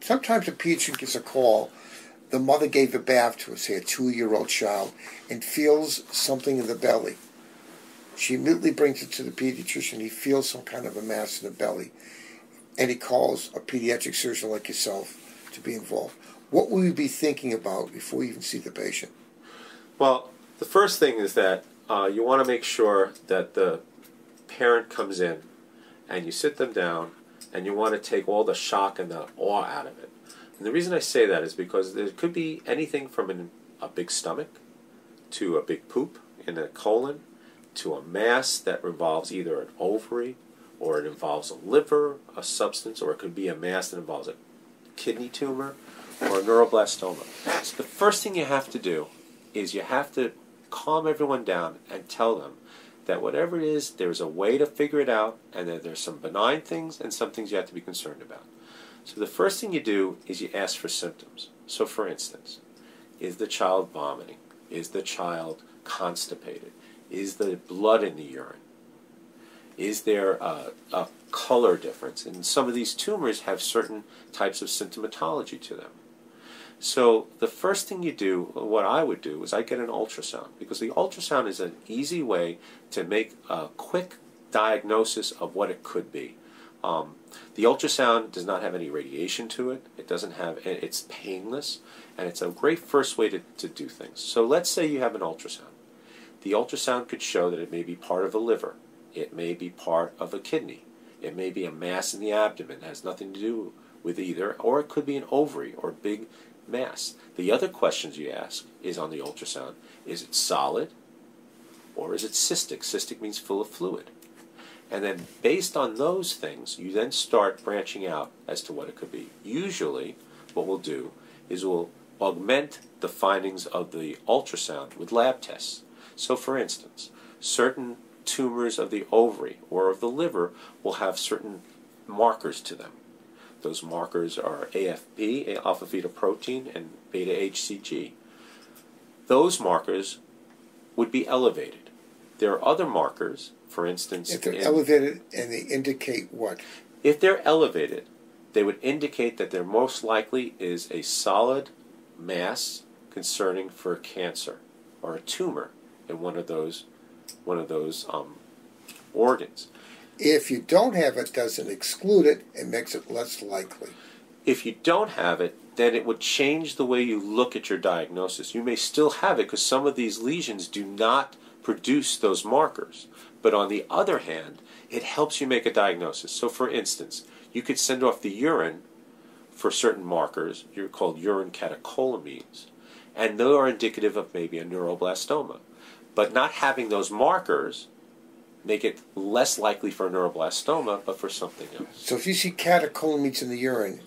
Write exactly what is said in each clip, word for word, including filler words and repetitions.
sometimes a patient gets a call, the mother gave a bath to, say, a two-year-old child, and feels something in the belly. She immediately brings it to the pediatrician. He feels some kind of a mass in the belly, and he calls a pediatric surgeon like yourself to be involved. What will you be thinking about before you even see the patient? Well, the first thing is that uh, you want to make sure that the parent comes in and you sit them down and you want to take all the shock and the awe out of it. And the reason I say that is because there could be anything from an, a big stomach to a big poop in a colon to a mass that involves either an ovary or it involves a liver, a substance, or it could be a mass that involves a kidney tumor or a neuroblastoma. So the first thing you have to do is you have to calm everyone down and tell them that whatever it is, there's a way to figure it out, and that there's some benign things and some things you have to be concerned about. So the first thing you do is you ask for symptoms. So for instance, is the child vomiting? Is the child constipated? Is there blood in the urine? Is there a, a color difference? And some of these tumors have certain types of symptomatology to them. So the first thing you do, what I would do, is I get an ultrasound, because the ultrasound is an easy way to make a quick diagnosis of what it could be. Um, the ultrasound does not have any radiation to it. It doesn't have, it's painless, and it's a great first way to, to do things. So let's say you have an ultrasound. The ultrasound could show that it may be part of a liver. It may be part of a kidney. It may be a mass in the abdomen. It has nothing to do with either, or it could be an ovary or big mass. The other questions you ask is on the ultrasound. Is it solid or is it cystic? Cystic means full of fluid. And then based on those things, you then start branching out as to what it could be. Usually what we'll do is we'll augment the findings of the ultrasound with lab tests. So for instance, certain tumors of the ovary or of the liver will have certain markers to them. Those markers are A F P, alpha-fetoprotein, and beta H C G. Those markers would be elevated. There are other markers, for instance... If they're in, elevated, and they indicate what? If they're elevated, they would indicate that there most likely is a solid mass concerning for cancer or a tumor in one of those, one of those um, organs. If you don't have it, doesn't exclude it, it makes it less likely. If you don't have it, then it would change the way you look at your diagnosis. You may still have it because some of these lesions do not produce those markers. But on the other hand, it helps you make a diagnosis. So for instance, you could send off the urine for certain markers. They're called urine catecholamines. And they are indicative of maybe a neuroblastoma. But not having those markers make it less likely for a neuroblastoma, but for something else. So if you see catecholamines in the urine,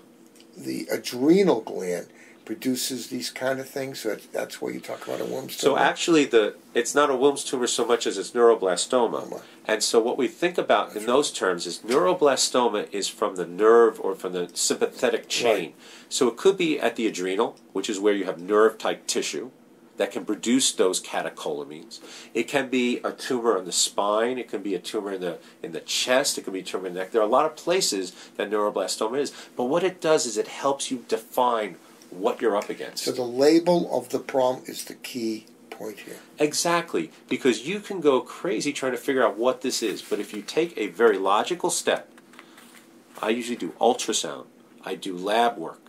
the adrenal gland produces these kind of things, so that's why you talk about a Wilms' tumor. So actually, the it's not a Wilms' tumor so much as it's neuroblastoma. Oh, and so what we think about that's in right. those terms is neuroblastoma is from the nerve or from the sympathetic chain. Right. So it could be at the adrenal, which is where you have nerve-type tissue that can produce those catecholamines. It can be a tumor on the spine. It can be a tumor in the, in the chest. It can be a tumor in the neck. There are a lot of places that neuroblastoma is. But what it does is it helps you define what you're up against. So the label of the problem is the key point here. Exactly. Because you can go crazy trying to figure out what this is. But if you take a very logical step, I usually do ultrasound. I do lab work.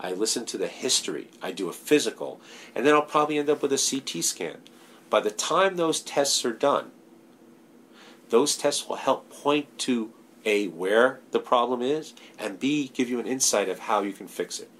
I listen to the history, I do a physical, and then I'll probably end up with a C T scan. By the time those tests are done, those tests will help point to A, where the problem is, and B, give you an insight of how you can fix it.